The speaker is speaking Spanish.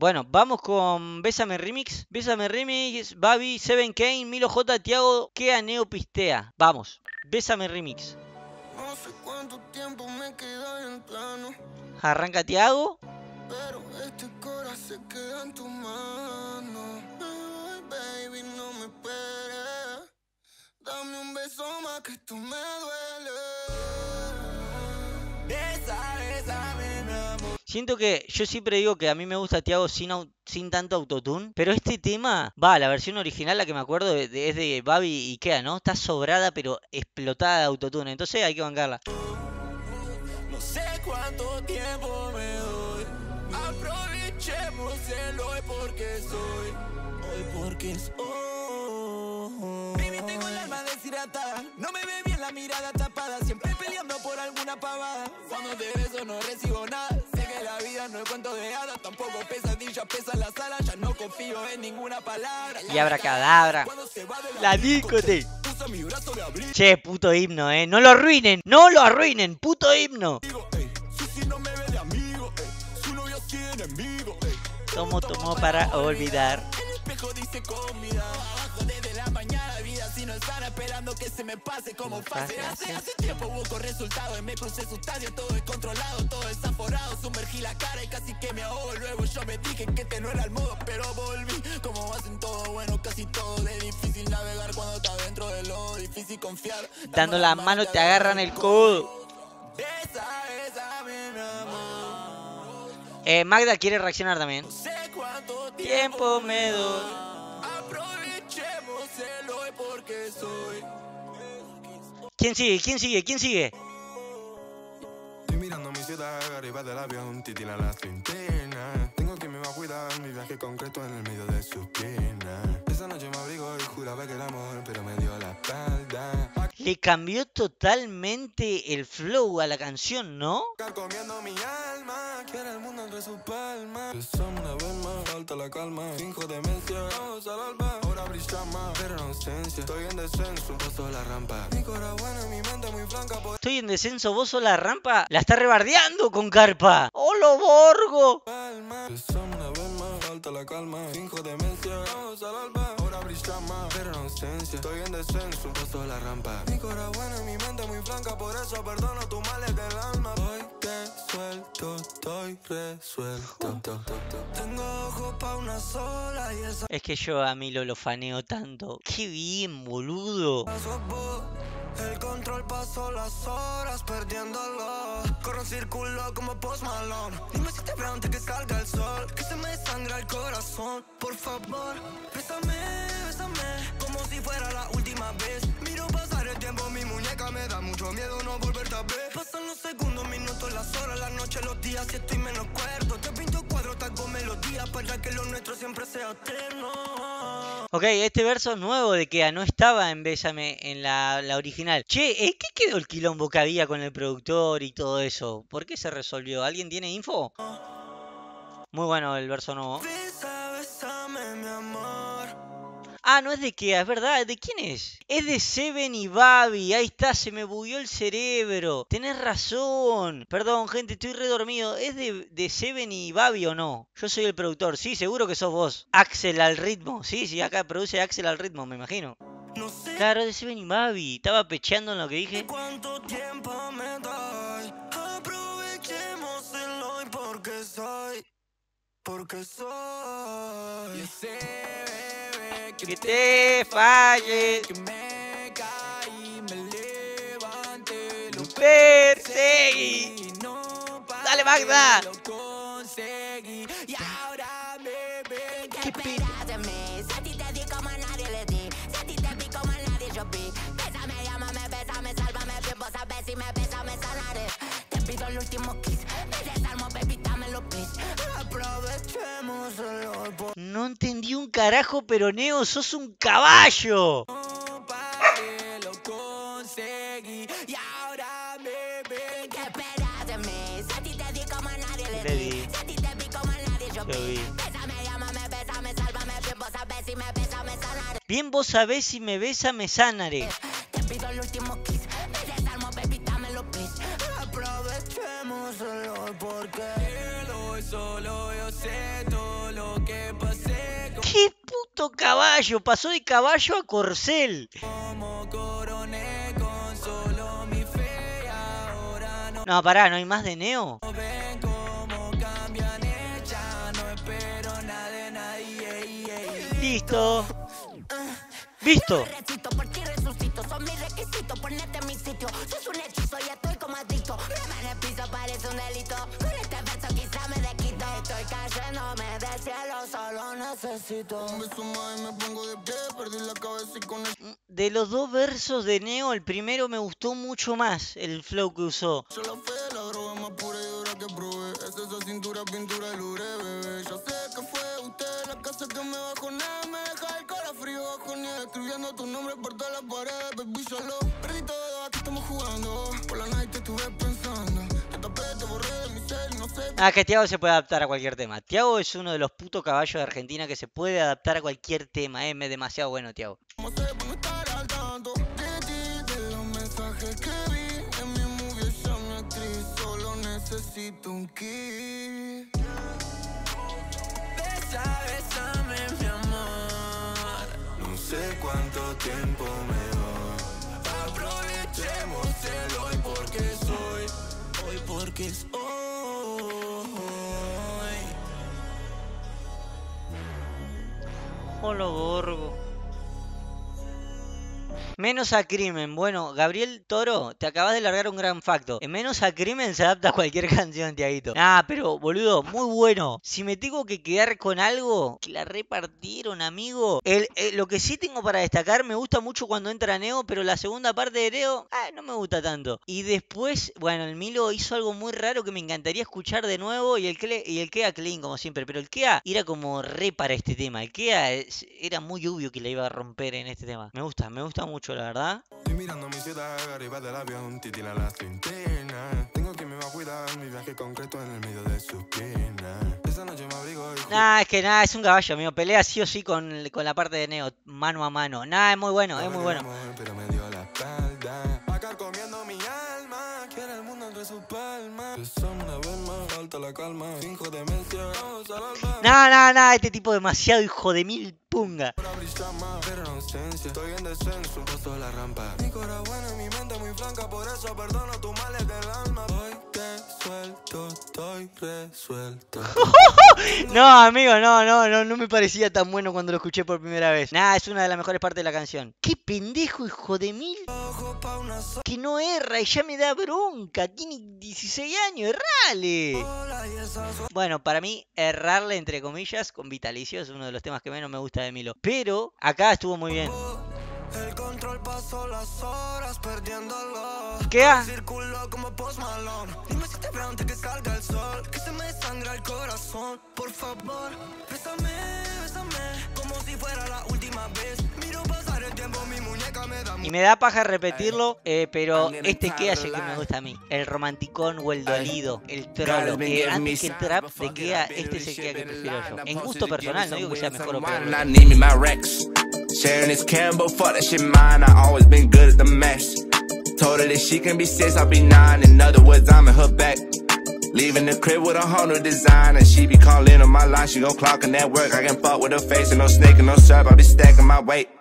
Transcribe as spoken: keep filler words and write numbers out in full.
Bueno, vamos con Bésame Remix. Bésame Remix, Babi, Seven Kane, Milo J, Thiago, Khea, Neo, Pistea. Vamos, Bésame Remix. No sé cuánto tiempo me queda en plano. Arranca Thiago. Pero este corazón se queda en tu mano. Ay, baby, no me esperes. Dame un beso más que tú me duele. Besa, besa, mi amor. Siento que yo siempre digo que a mí me gusta Thiago sin, sin tanto autotune. Pero este tema, va, la versión original, la que me acuerdo, de, de, es de Babi y Khea, ¿no? Está sobrada pero explotada de autotune. Entonces hay que bancarla. No sé cuánto tiempo me doy. Aprovechemos el hoy porque soy. Hoy porque soy. Viviste con el alma deshidratada. No me ve bien la mirada tapada. Siempre peleando por alguna pavada. Cuando te beso no recibo nada. Sé que la vida no es cuento de hadas. Tampoco pesadillas, pesa la sala. Ya no confío en ninguna palabra. Y abracadabra. La discote. Che, puto himno, eh. No lo arruinen. No lo arruinen. Puto himno. Tomo, tomo para olvidar. El espejo dice comida. Abajo desde la mañana. Vida si no están esperando que se me pase como fase. Hace, hace tiempo busco resultados. Me crucé sustancias, todo es controlado. Todo es zaforado. Sumergí la cara y casi que me ahogo. Luego yo me dije que este no era el modo. Pero volví. Como hacen todo bueno, casi todo. Es difícil navegar cuando está dentro de lo difícil confiar. Dando la mano te agarran el codo. Esa, esa, mi amor. Eh, Magda quiere reaccionar también. No sé cuánto tiempo me doy. Aprovechemos el hoy porque soy. ¿Quién sigue? ¿Quién sigue? ¿Quién sigue? Estoy mirando mi ciudad arriba del avión, titila la centena. Tengo que me va a cuidar mi viaje concreto en el medio de sus piernas. Esa noche me abrigó y juraba que el amor, pero me dio la espalda. Le cambió totalmente el flow a la canción, ¿no? Comiendo mi alma, quiere el mundo entre sus palmas. Besame una vez más, falta la calma. Finjo demencia, vamos al alba. Ahora brilla más, pero en ausencia. Estoy en descenso, vos sos la rampa. Mi cora buena, mi mente muy blanca. Estoy en descenso, vos sos la rampa. La está rebardeando con carpa. ¡Oh, lo borgo! Besame una vez más, falta la calma. Finjo demencia, vamos al alba. Pero en ausencia, estoy en descenso, paso la rampa. Mi cora buena, mi mente muy blanca, por eso perdono tus males del alma. Hoy te suelto, estoy resuelto. Tengo ojos pa' una sola y esa. Es que yo a Milo lo faneo tanto. Qué bien, boludo. El control pasó las horas perdiéndolo. Corro en círculo como Post Malone. Dime si te veo antes que salga el sol. Que se me sangra el corazón. Por favor, bésame, bésame. Como si fuera la última vez. Miro pasar el tiempo, mi muñeca me da mucho miedo no volverte a ver. Pasan los segundos, minutos, las horas, las noches, los días. Si estoy menos cuerdo, te pinto cuadros, taco melodías. Para que lo nuestro siempre sea eterno. Ok, este verso nuevo de Khea no estaba en Bésame, en la, la original. Che, ¿eh? ¿Qué quedó el quilombo que había con el productor y todo eso? ¿Por qué se resolvió? ¿Alguien tiene info? Muy bueno el verso nuevo. Ah, no es de Khea, es verdad. ¿De quién es? Es de Seven y Babi. Ahí está, se me bugueó el cerebro. Tenés razón. Perdón, gente, estoy redormido. ¿Es de, de Seven y Babi o no? Yo soy el productor. Sí, seguro que sos vos. Axel al ritmo. Sí, sí, acá produce Axel al ritmo, me imagino. No sé. Claro, de Seven y Babi. Estaba pecheando en lo que dije. ¿Cuánto tiempo me doy? Aprovechemos el hoy porque soy. Porque soy. Que te falle, que me caí, me levanté, lo perseguí, no paré, dale Magda, lo conseguí, y ahora me ven que esperas de mí, si a ti te di como a nadie le di, si a ti te vi como a nadie yo vi, bésame, llámame, bésame, sálvame, bien vos sabés si me besas me sanaré, te pido el último kiss, me desarmo, baby, dámelo please, aprovechemos el olor. No entendí un carajo, pero Neo, sos un caballo. No paré, lo conseguí. Y ahora me ven. ¿Qué esperas de mí? Si a ti te di como a nadie le di. Si a ti te vi como a nadie yo vi. Bésame, llámame, bésame, sálvame. Bien vos sabés si me besa, me sanaré. Bien vos sabés si me besa, me sanaré. Te pido el último kiss. Me desarmo, baby, dámelo, please. Aprovechemos el hoy porque el hoy solo yo sé todo. puto caballo, pasó de caballo a corcel. No, pará, ¿no hay más de Neo? Listo. Visto. De los dos versos de Neo, el primero me gustó mucho más el flow que usó. Ah, que Thiago se puede adaptar a cualquier tema. Thiago es uno de los putos caballos de Argentina que se puede adaptar a cualquier tema. Es eh. demasiado bueno, Thiago. Sé cuánto tiempo me doy. Aprovechemos el hoy porque soy, hoy porque es hoy. Hola, gorgo. Menos a Crimen. Bueno, Gabriel Toro, te acabas de largar un gran facto. En Menos a Crimen se adapta a cualquier canción, Thiaguito. Ah, pero, boludo, muy bueno. Si me tengo que quedar con algo, que la repartieron, amigo. El, el, lo que sí tengo para destacar, me gusta mucho cuando entra Neo, pero la segunda parte de Neo, ah, no me gusta tanto. Y después, bueno, el Milo hizo algo muy raro que me encantaría escuchar de nuevo. Y el, y el Khea clean, como siempre. Pero el Khea era como re para este tema. El Khea es, era muy obvio que la iba a romper en este tema. Me gusta, me gusta mucho, la verdad. Estoy mirando mi ciudad, arriba del avión, titila la centena. Tengo que me va a cuidar mi viaje concreto en el medio de sus penas. Esa noche me abrigo y... Nah, es que nada, es un caballo, amigo. Pelea sí o sí con, con la parte de Neo, mano a mano. Nah, es muy bueno, no es muy bueno. Amor, pero me dio la espalda. Acá comiendo mi alma, quiere el mundo entre sus palmas. Nah, nah, nah, este tipo demasiado hijo de mil punga. Estoy en descenso, paso la rampa. Mi cora buena, mi mente muy blanca, por eso perdono tus males del alma. Hoy te suelto, estoy resuelto. No, amigo, no, no, no, no me parecía tan bueno cuando lo escuché por primera vez. Nah, es una de las mejores partes de la canción. Qué pendejo, hijo de mil. Que no erra y ya me da bronca. Tiene dieciséis años, errale. Bueno, para mí, errarle entre comillas con vitalicio es uno de los temas que menos me gusta de Milo. Pero acá estuvo muy bien. El control pasó las horas perdiéndolo. ¿Qué? Circuló como Post Malone. Dime si te pregunto que salga el sol, que se me sangra el corazón. Por favor, bésame, bésame, como si fuera la última vez. Miro pasar el tiempo, mi muñeca me da... Y me da paja repetirlo, eh, pero este Khea es el que me gusta a mí. El romanticón o el dolido, el trolo. Que antes que el trap de Khea, este es el Khea que prefiero yo. En gusto personal, no digo que sea mejor o peor. Sharing is Campbell, fuck that shit mine, I always been good at the match. Told her that she can be six, I'll be nine, in other words, I'm in her back. Leaving the crib with a Honda design, and she be calling on my line, she gon' clock in that work. I can fuck with her face, and no snake and no sharp, I be stacking my weight.